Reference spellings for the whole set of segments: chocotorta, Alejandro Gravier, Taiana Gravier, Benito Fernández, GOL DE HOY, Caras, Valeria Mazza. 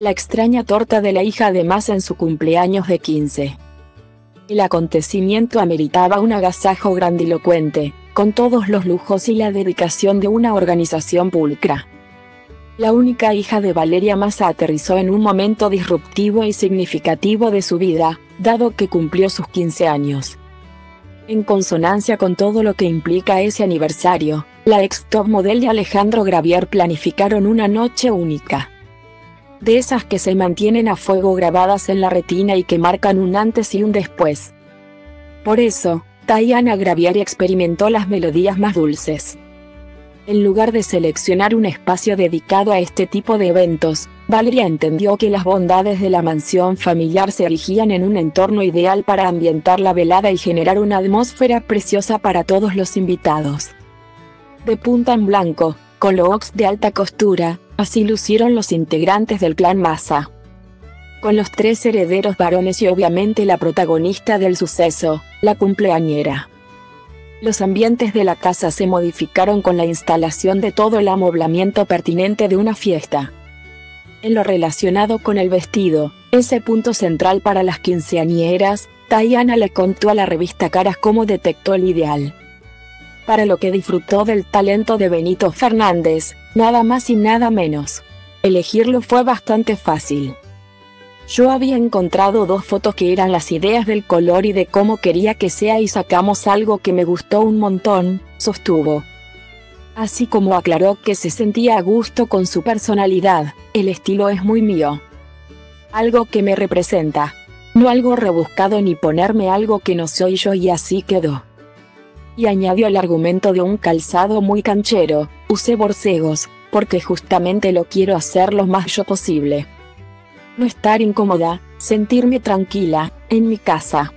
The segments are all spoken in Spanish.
La extraña torta de la hija de Mazza en su cumpleaños de 15. El acontecimiento ameritaba un agasajo grandilocuente, con todos los lujos y la dedicación de una organización pulcra. La única hija de Valeria Mazza aterrizó en un momento disruptivo y significativo de su vida, dado que cumplió sus 15 años. En consonancia con todo lo que implica ese aniversario, la ex top model y Alejandro Gravier planificaron una noche única. De esas que se mantienen a fuego grabadas en la retina y que marcan un antes y un después. Por eso, Taiana Gravier experimentó las melodías más dulces. En lugar de seleccionar un espacio dedicado a este tipo de eventos, Valeria entendió que las bondades de la mansión familiar se erigían en un entorno ideal para ambientar la velada y generar una atmósfera preciosa para todos los invitados. De punta en blanco, con looks de alta costura, así lucieron los integrantes del clan Mazza. Con los tres herederos varones y obviamente la protagonista del suceso, la cumpleañera. Los ambientes de la casa se modificaron con la instalación de todo el amoblamiento pertinente de una fiesta. En lo relacionado con el vestido, ese punto central para las quinceañeras, Taiana le contó a la revista Caras cómo detectó el ideal. Para lo que disfrutó del talento de Benito Fernández, nada más y nada menos. Elegirlo fue bastante fácil. Yo había encontrado dos fotos que eran las ideas del color y de cómo quería que sea y sacamos algo que me gustó un montón, sostuvo. Así como aclaró que se sentía a gusto con su personalidad, el estilo es muy mío. Algo que me representa. No algo rebuscado ni ponerme algo que no soy yo y así quedó. Y añadió el argumento de un calzado muy canchero, usé borcegos, porque justamente lo quiero hacer lo más yo posible. No estar incómoda, sentirme tranquila, en mi casa.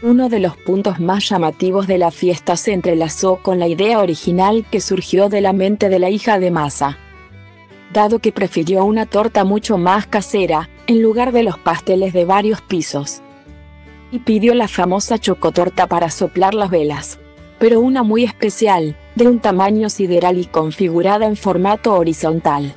Uno de los puntos más llamativos de la fiesta se entrelazó con la idea original que surgió de la mente de la hija de Mazza. Dado que prefirió una torta mucho más casera, en lugar de los pasteles de varios pisos. Y pidió la famosa chocotorta para soplar las velas. Pero una muy especial, de un tamaño sideral y configurada en formato horizontal.